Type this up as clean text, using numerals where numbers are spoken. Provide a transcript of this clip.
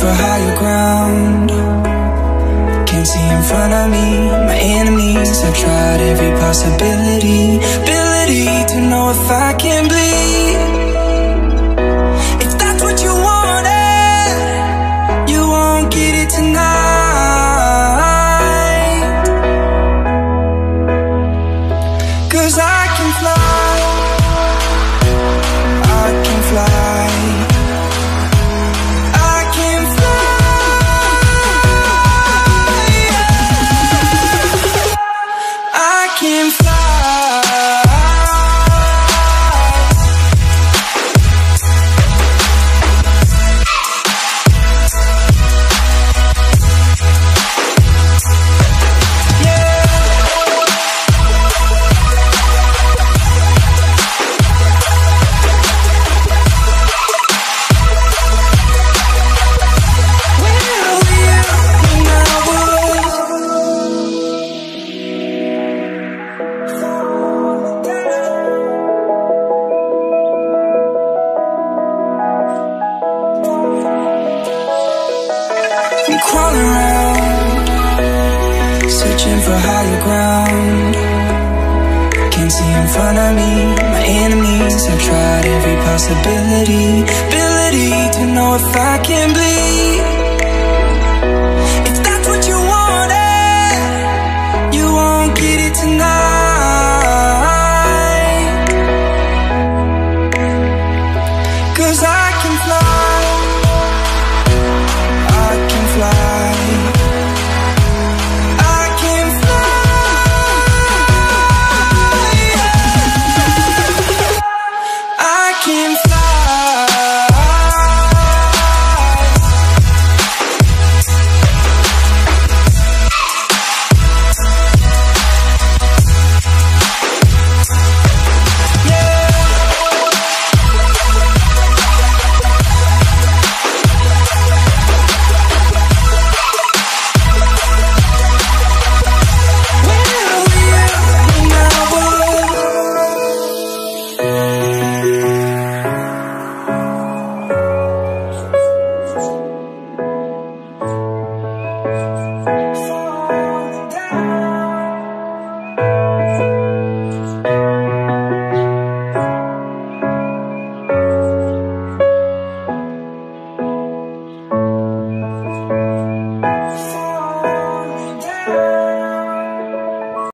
for higher ground. Can't see in front of me, my enemies. I've tried every possibility, ability to know if I can bleed. I've tried every possibility, ability to know if I can bleed.